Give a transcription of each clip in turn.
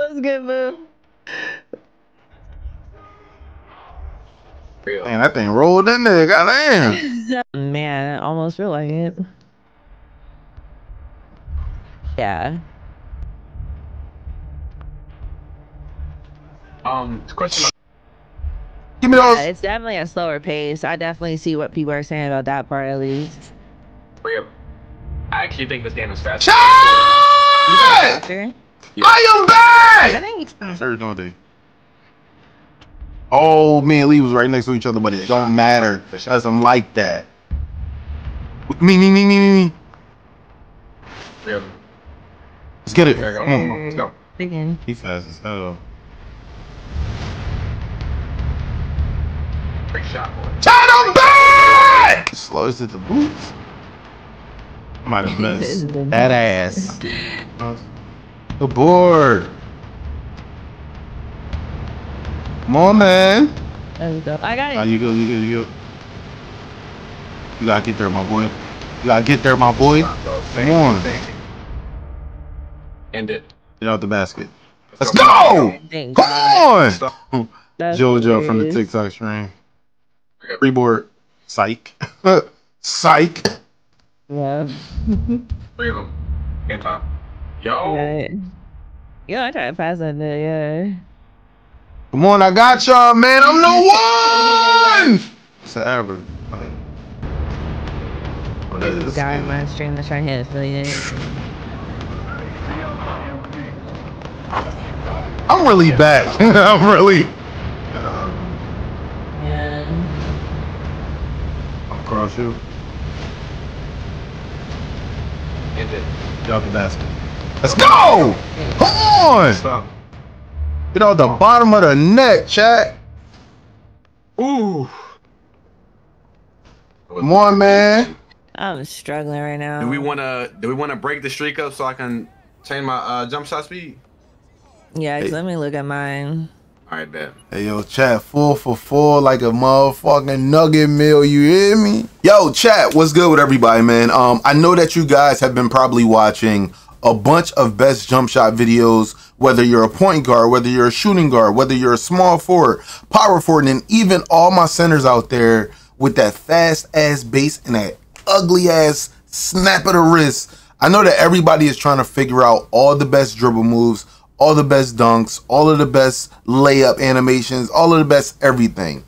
What's good, boo? Real. Man, that thing rolled in there, goddamn. Man, I almost feel like it. Yeah. Question. Give me those. Yeah, it's definitely a slower pace. I definitely see what people are saying about that part, at least. Real. I actually think this game is faster. Shit! Yeah. I am back! I think it's all day. Oh, me and Lee was right next to each other, but it don't matter. It doesn't like that. Me. Yeah. Let's get it. There you go. Mm. Let's go. Begin. He fast as hell. Great shot, boy. Shot him back! Slow as it the boots. Might have missed that ass. The board. Come on, man. There we go. I got it. Oh, you go. You gotta get there, my boy. Come on. End it. Get out the basket. Let's go! Come on! JoJo hilarious. From the TikTok stream. Reboard. Psych. Psych. Yeah. Three of them. In time. Yo. Right. Yo, I tried to pass on there, yeah. Come on, I got y'all, man. I'm the one! It's an average. This guy in my stream that's trying to hit affiliate. I'm really bad. I'm really. Yeah. I'll cross you. End it. Get out the basket. Let's go! Come on! Stop. Get out the bottom of the net, chat. Ooh. Come on, man. I'm struggling right now. Do we wanna break the streak up so I can change my jump shot speed? Yeah, hey. Let me look at mine. All right, bet. Hey, yo, chat, 4 for 4 like a motherfucking nugget meal, you hear me? Yo, chat, what's good with everybody, man? I know that you guys have been probably watching a bunch of best jump shot videos, whether you're a point guard, whether you're a shooting guard, whether you're a small forward, power forward, and even all my centers out there with that fast-ass base and that ugly-ass snap of the wrist. I know that everybody is trying to figure out all the best dribble moves, all the best dunks, all of the best layup animations, all of the best everything.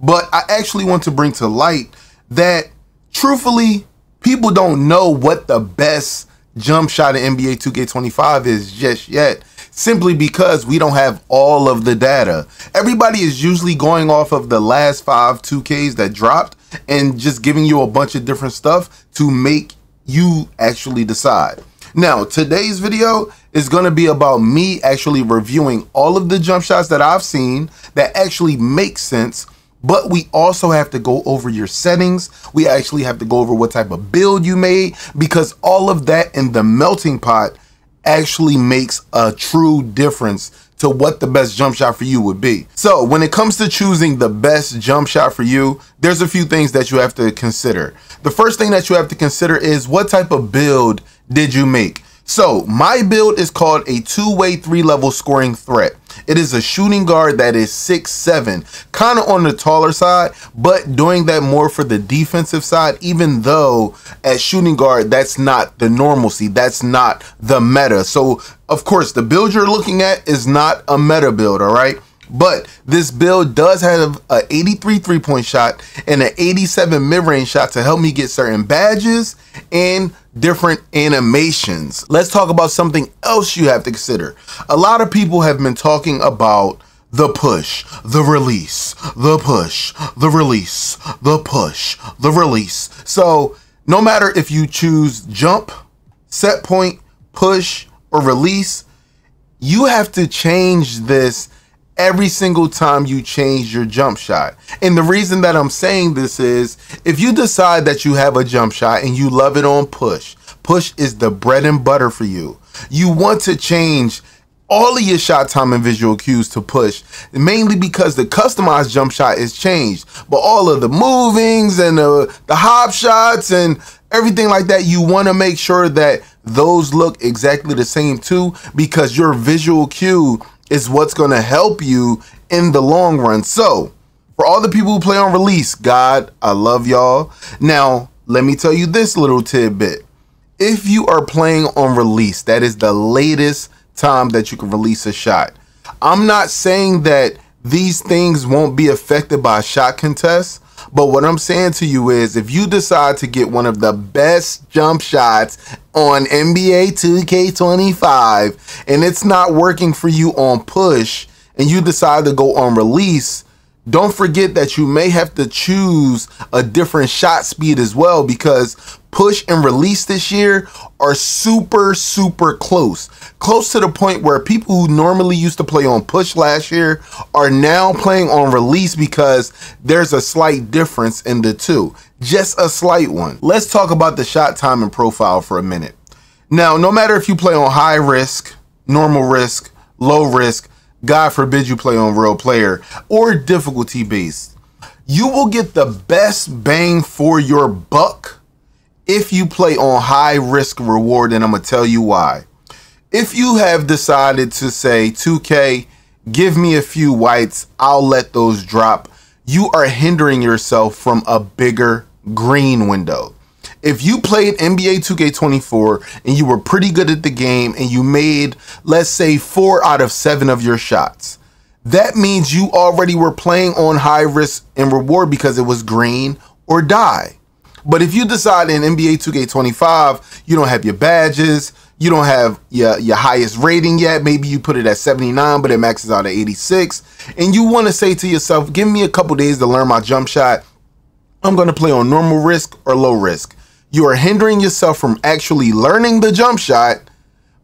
But I actually want to bring to light that, truthfully, people don't know what the best jump shot in NBA 2K25 is just yet, simply because we don't have all of the data. Everybody is usually going off of the last 5 2Ks that dropped and just giving you a bunch of different stuff to make you actually decide. Now, today's video is going to be about me actually reviewing all of the jump shots that I've seen that actually make sense, but we also have to go over your settings. We actually have to go over what type of build you made, because all of that in the melting pot actually makes a true difference to what the best jump shot for you would be. So when it comes to choosing the best jump shot for you, there's a few things that you have to consider. The first thing that you have to consider is what type of build did you make? So my build is called a two-way, three-level scoring threat. It is a shooting guard that is 6'7", kind of on the taller side, but doing that more for the defensive side, even though at shooting guard, that's not the normalcy. That's not the meta. So, of course, the build you're looking at is not a meta build, all right? But this build does have an 83 three-point shot and an 87 mid-range shot to help me get certain badges and different animations. Let's talk about something else you have to consider. A lot of people have been talking about the push, the release, the push, the release, the push, the release. So no matter if you choose jump, set point, push, or release, you have to change this every single time you change your jump shot. And the reason that I'm saying this is, if you decide that you have a jump shot and you love it on push, push is the bread and butter for you. You want to change all of your shot time and visual cues to push, mainly because the customized jump shot is changed, but all of the movings and the hop shots and everything like that, you want to make sure that those look exactly the same too, because your visual cue is what's going to help you in the long run. So for all the people who play on release, God, I love y'all. Now, let me tell you this little tidbit. If you are playing on release, that is the latest time that you can release a shot. I'm not saying that these things won't be affected by shot contests, but what I'm saying to you is if you decide to get one of the best jump shots on NBA 2K25 and it's not working for you on push and you decide to go on release, don't forget that you may have to choose a different shot speed as well, because push and release this year are super close. Close to the point where people who normally used to play on push last year are now playing on release because there's a slight difference in the two. Just a slight one. Let's talk about the shot time and profile for a minute. Now, no matter if you play on high risk, normal risk, low risk, God forbid you play on real player or difficulty based, you will get the best bang for your buck if you play on high risk reward, and I'm gonna tell you why. If you have decided to say, 2K, give me a few whites, I'll let those drop, you are hindering yourself from a bigger green window. If you played NBA 2K24 and you were pretty good at the game and you made, let's say, 4 out of 7 of your shots, that means you already were playing on high risk and reward because it was green or die. But if you decide in NBA 2K25, you don't have your badges, you don't have your highest rating yet, maybe you put it at 79, but it maxes out at 86, and you want to say to yourself, give me a couple days to learn my jump shot, I'm going to play on normal risk or low risk. You are hindering yourself from actually learning the jump shot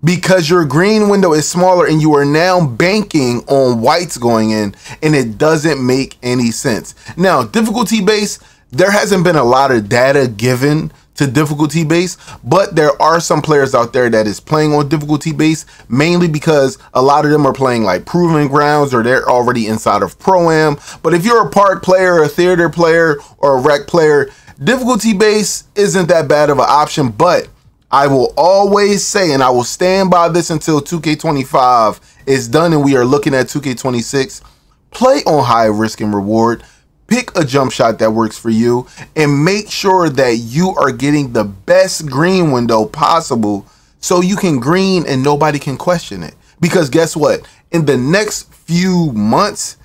because your green window is smaller and you are now banking on whites going in, and it doesn't make any sense. Now, difficulty base, there hasn't been a lot of data given to difficulty base, but there are some players out there that is playing on difficulty base, mainly because a lot of them are playing like Proving Grounds or they're already inside of Pro-Am. But if you're a park player, a theater player, or a rec player, difficulty base isn't that bad of an option, but I will always say, and I will stand by this until 2K25 is done and we are looking at 2K26, play on high risk and reward, pick a jump shot that works for you, and make sure that you are getting the best green window possible so you can green and nobody can question it. Because guess what? In the next few months,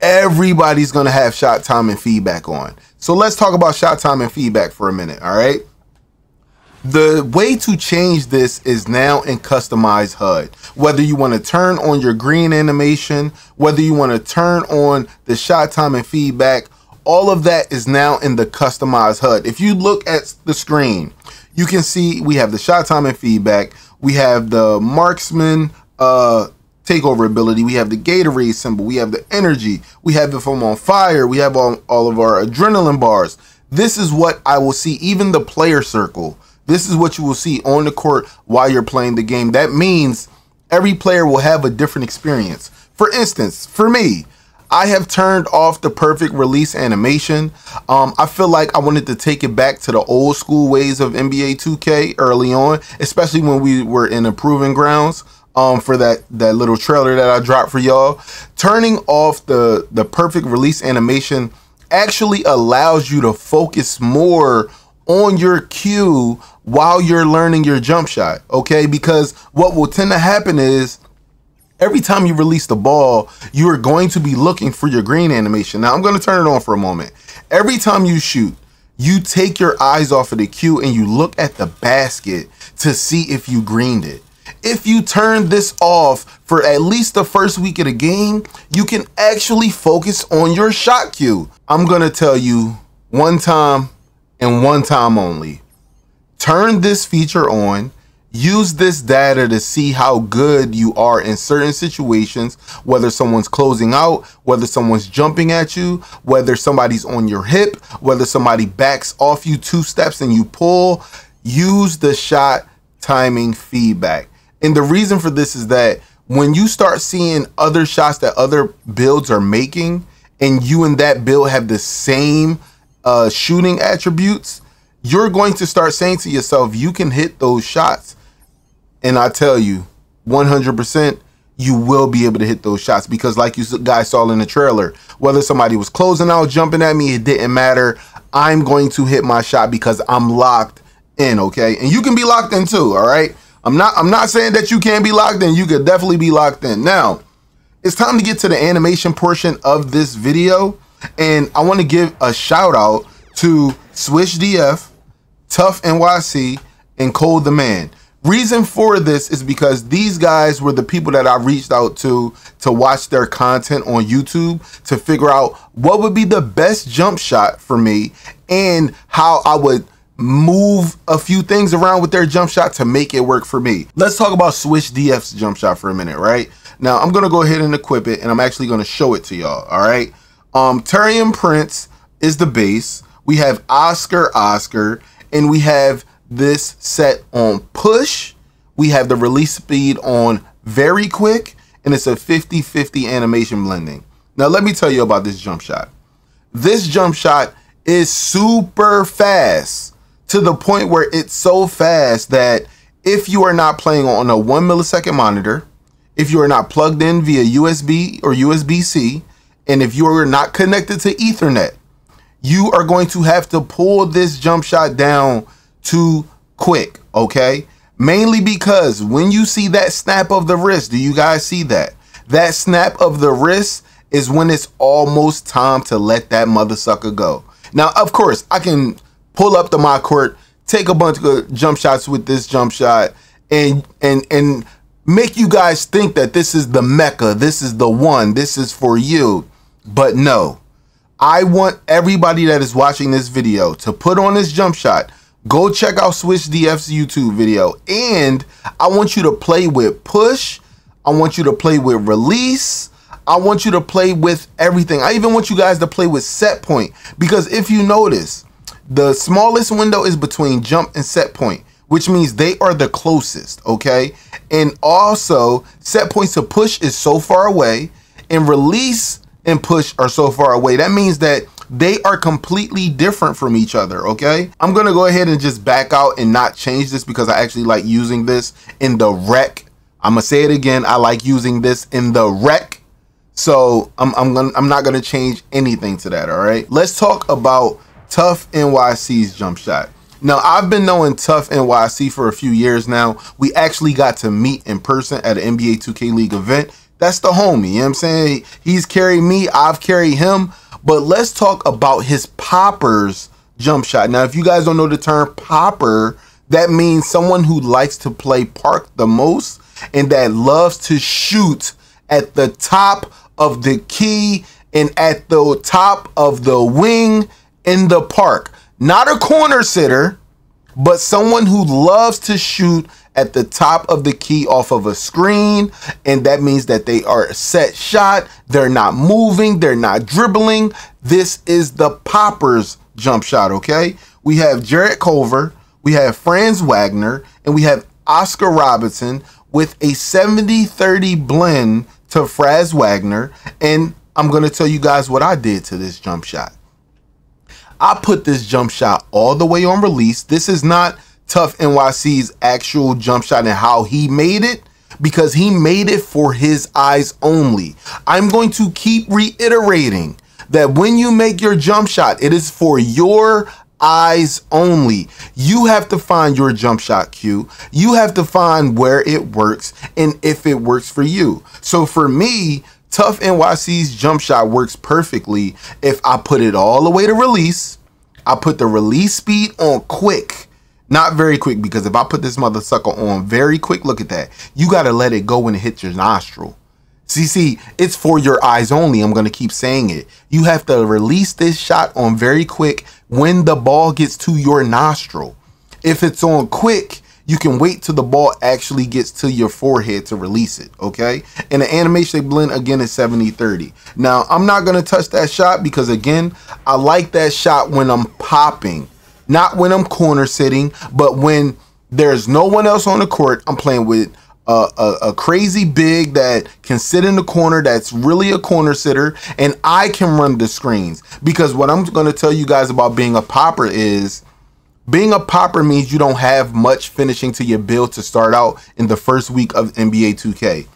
everybody's gonna have shot time and feedback on. So let's talk about shot time and feedback for a minute, all right? The way to change this is now in customized HUD. Whether you wanna turn on your green animation, whether you wanna turn on the shot time and feedback, all of that is now in the customized HUD. If you look at the screen, you can see we have the shot time and feedback, we have the marksman, takeover ability, we have the Gatorade symbol, we have the energy, we have if I'm on fire, we have all of our adrenaline bars. This is what I will see, even the player circle. This is what you will see on the court while you're playing the game. That means every player will have a different experience. For instance, for me, I have turned off the perfect release animation. I feel like I wanted to take it back to the old school ways of NBA 2K early on, especially when we were in Proving Grounds. For that little trailer that I dropped for y'all, turning off the perfect release animation actually allows you to focus more on your cue while you're learning your jump shot, okay? Because what will tend to happen is every time you release the ball, you are going to be looking for your green animation. Now I'm going to turn it on for a moment. Every time you shoot, you take your eyes off of the cue and you look at the basket to see if you greened it. If you turn this off for at least the first week of the game, you can actually focus on your shot cue. I'm gonna tell you one time and one time only. Turn this feature on, use this data to see how good you are in certain situations, whether someone's closing out, whether someone's jumping at you, whether somebody's on your hip, whether somebody backs off you 2 steps and you pull. Use the shot timing feedback. And the reason for this is that when you start seeing other shots that other builds are making and you and that build have the same shooting attributes, you're going to start saying to yourself, you can hit those shots And I tell you, 100%, you will be able to hit those shots, because like you guys saw in the trailer, whether somebody was closing out, jumping at me, it didn't matter. I'm going to hit my shot because I'm locked in, okay? And you can be locked in too, all right? I'm not saying that you can't be locked in. You could definitely be locked in. Now, it's time to get to the animation portion of this video, and I want to give a shout out to SwishDF, ToughNYC, and Cold the Man. Reason for this is because these guys were the people that I reached out to watch their content on YouTube to figure out what would be the best jump shot for me and how I would move a few things around with their jump shot to make it work for me. Let's talk about SwishDF's jump shot for a minute, right? Now, I'm going to go ahead and equip it, and I'm actually going to show it to y'all, all right? Terian Prince is the base. We have Oscar, and we have this set on push. We have the release speed on very quick, and it's a 50-50 animation blending. Now let me tell you about this jump shot. This jump shot is super fast, to the point where it's so fast that if you are not playing on a 1 millisecond monitor, if you are not plugged in via USB or USB-C, and if you are not connected to Ethernet, you are going to have to pull this jump shot down too quick, okay? Mainly because when you see that snap of the wrist, do you guys see that? That snap of the wrist is when it's almost time to let that mother sucker go. Now, of course, I can pull up to my court, take a bunch of jump shots with this jump shot, and make you guys think that this is the Mecca, this is the one, this is for you. But no, I want everybody that is watching this video to put on this jump shot. Go check out SwishDF's YouTube video, and I want you to play with push. I want you to play with release. I want you to play with everything. I even want you guys to play with set point, because if you notice, the smallest window is between jump and set point, which means they are the closest, okay? And also, set points to push is so far away, and release and push are so far away. That means that they are completely different from each other, okay? I'm gonna go ahead and just back out and not change this, because I actually like using this in the rec. I'm gonna say it again, I like using this in the rec. So I'm not gonna change anything to that, all right? Let's talk about ToughNYC's jump shot. Now, I've been knowing ToughNYC for a few years now. We actually got to meet in person at an NBA 2K League event. That's the homie, you know what I'm saying? He's carried me, I've carried him. But let's talk about his poppers jump shot. Now, if you guys don't know the term popper, that means someone who likes to play park the most and that loves to shoot at the top of the key and at the top of the wing in the park. Not a corner sitter, but someone who loves to shoot at the top of the key off of a screen, and that means that they are a set shot, they're not moving, they're not dribbling. This is the poppers jump shot, okay? We have Jared Culver, we have Franz Wagner, and we have Oscar Robinson with a 70-30 blend to Franz Wagner, and I'm gonna tell you guys what I did to this jump shot. I put this jump shot all the way on release. This is not ToughNYC's actual jump shot and how he made it, because he made it for his eyes only. I'm going to keep reiterating that when you make your jump shot, it is for your eyes only. You have to find your jump shot cue. You have to find where it works and if it works for you. So for me, ToughNYC's jump shot works perfectly if I put it all the way to release. I put the release speed on quick. Not very quick, because if I put this mother sucker on very quick, look at that. You got to let it go when it hits your nostril. See, it's for your eyes only. I'm going to keep saying it. You have to release this shot on very quick when the ball gets to your nostril. If it's on quick, you can wait till the ball actually gets to your forehead to release it, okay? And the animation blend, again, is 70-30. Now, I'm not going to touch that shot because, again, I like that shot when I'm popping. Not when I'm corner sitting, but when there's no one else on the court, I'm playing with a crazy big that can sit in the corner, that's really a corner sitter, and I can run the screens. Because what I'm going to tell you guys about being a popper is Being a popper means you don't have much finishing to your build to start out in the first week of NBA 2K.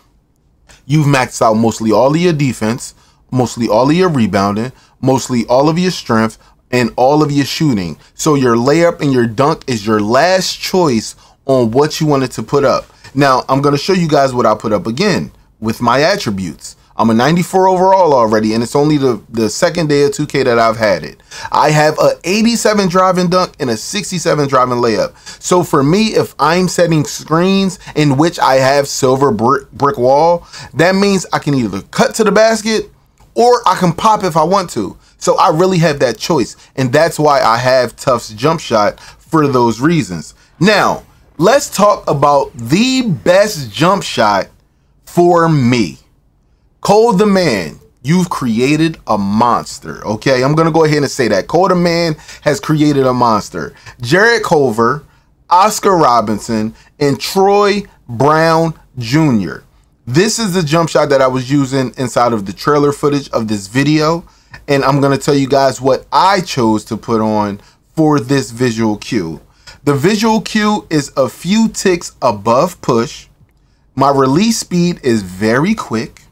You've maxed out mostly all of your defense, mostly all of your rebounding, mostly all of your strength, and all of your shooting. So your layup and your dunk is your last choice on what you wanted to put up. Now, I'm going to show you guys what I put up again with my attributes. I'm a 94 overall already, and it's only the second day of 2K that I've had it. I have a 87 driving dunk and a 67 driving layup. So for me, if I'm setting screens in which I have silver brick wall, that means I can either cut to the basket or I can pop if I want to. So I really have that choice, and that's why I have Tough's jump shot for those reasons. Now, let's talk about the best jump shot for me. Cold the Man, you've created a monster, okay? I'm going to go ahead and say that. Cold the Man has created a monster. Jared Culver, Oscar Robinson, and Troy Brown Jr. This is the jump shot that I was using inside of the trailer footage of this video, and I'm going to tell you guys what I chose to put on for this visual cue. The visual cue is a few ticks above push. My release speed is very quick.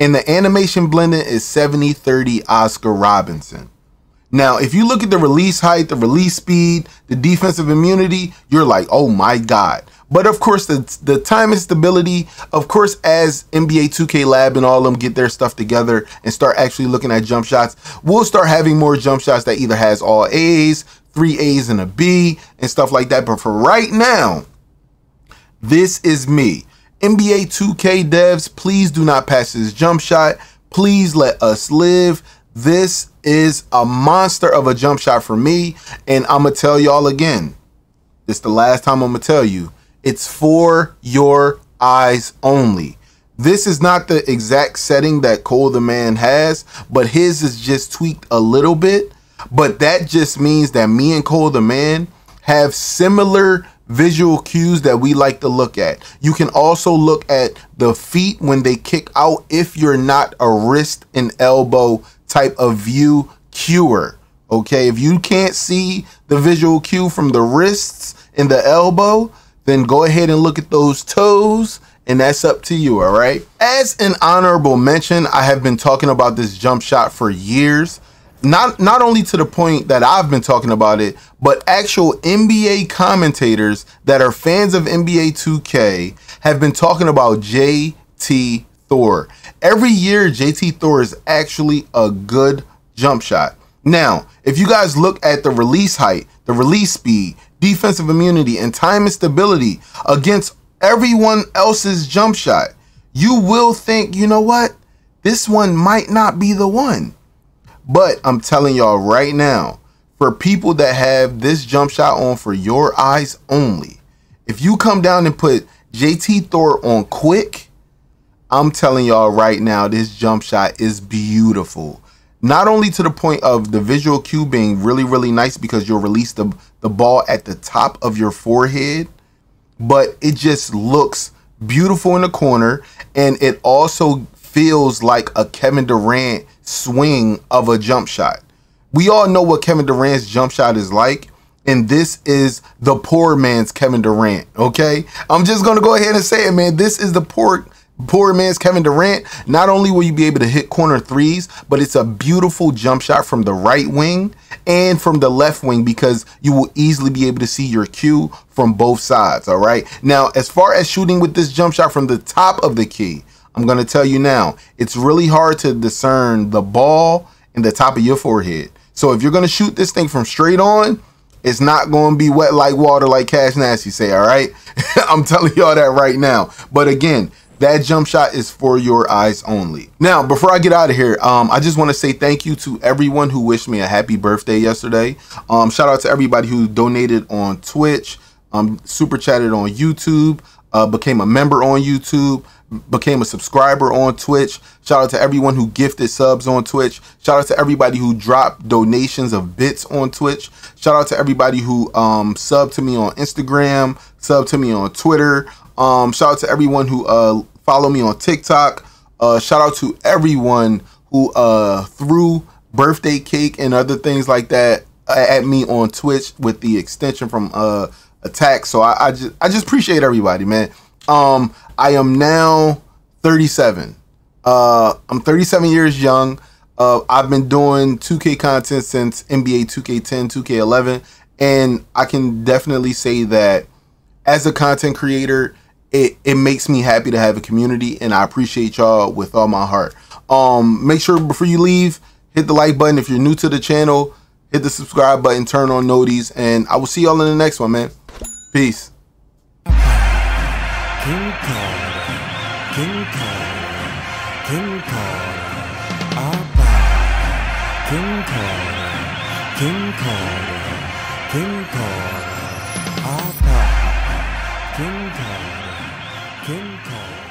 And the animation blending is 70-30 Oscar Robinson. Now, if you look at the release height, the release speed, the defensive immunity, you're like, oh my God. But of course, the time and stability, of course, as NBA 2K Lab and all of them get their stuff together and start actually looking at jump shots, we'll start having more jump shots that either has all A's, 3 A's and a B and stuff like that. But for right now, this is me. NBA 2K devs, please do not pass this jump shot. Please let us live. This is a monster of a jump shot for me. And I'm going to tell y'all again, this is the last time I'm going to tell you, it's for your eyes only. This is not the exact setting that Cold the Man has, but his is just tweaked a little bit. But that just means that me and Cold the Man have similar visual cues that we like to look at. You can also look at the feet when they kick out if you're not a wrist and elbow type of view cuer. Okay, if you can't see the visual cue from the wrists and the elbow, then go ahead and look at those toes, and that's up to you, all right? As an honorable mention, I have been talking about this jump shot for years. Not only to the point that I've been talking about it, but actual NBA commentators that are fans of NBA 2K have been talking about JT Thor. Every year, JT Thor is actually a good jump shot. Now, if you guys look at the release height, the release speed, defensive immunity, and time and stability against everyone else's jump shot, you will think, you know what? This one might not be the one. But I'm telling y'all right now, for people that have this jump shot on for your eyes only, if you come down and put JT Thor on quick, I'm telling y'all right now, this jump shot is beautiful. Not only to the point of the visual cue being really, really nice because you'll release the ball at the top of your forehead, but it just looks beautiful in the corner, and it also feels like a Kevin Durant swing of a jump shot. We all know what Kevin Durant's jump shot is like, and this is the poor man's Kevin Durant, okay? I'm just gonna go ahead and say it, man. This is the poor man's Kevin Durant. Not only will you be able to hit corner threes, but it's a beautiful jump shot from the right wing and from the left wing because you will easily be able to see your cue from both sides, all right? Now, as far as shooting with this jump shot from the top of the key, I'm going to tell you now, it's really hard to discern the ball in the top of your forehead. So if you're going to shoot this thing from straight on, it's not going to be wet like water like Cash Nasty say, all right? I'm telling y'all that right now. But again, that jump shot is for your eyes only. Now, before I get out of here, I just want to say thank you to everyone who wished me a happy birthday yesterday. Shout out to everybody who donated on Twitch, super chatted on YouTube, became a member on YouTube, became a subscriber on Twitch. Shout out to everyone who gifted subs on Twitch. Shout out to everybody who dropped donations of bits on Twitch. Shout out to everybody who subbed to me on Instagram, subbed to me on Twitter. Shout out to everyone who followed me on TikTok. Shout out to everyone who threw birthday cake and other things like that at me on Twitch with the extension from Attack. So I just appreciate everybody, man. I am now 37. I'm 37 years young. I've been doing 2K content since NBA 2K10, 2K11, and I can definitely say that as a content creator, it makes me happy to have a community, and I appreciate y'all with all my heart. Make sure before you leave, hit the like button. If you're new to the channel, hit the subscribe button, turn on noties, and I will see y'all in the next one, man. Peace. King Carter, King Carter, King Carter, our power. King Carter, King Carter, King Carter, our power. King Carter, King Carter.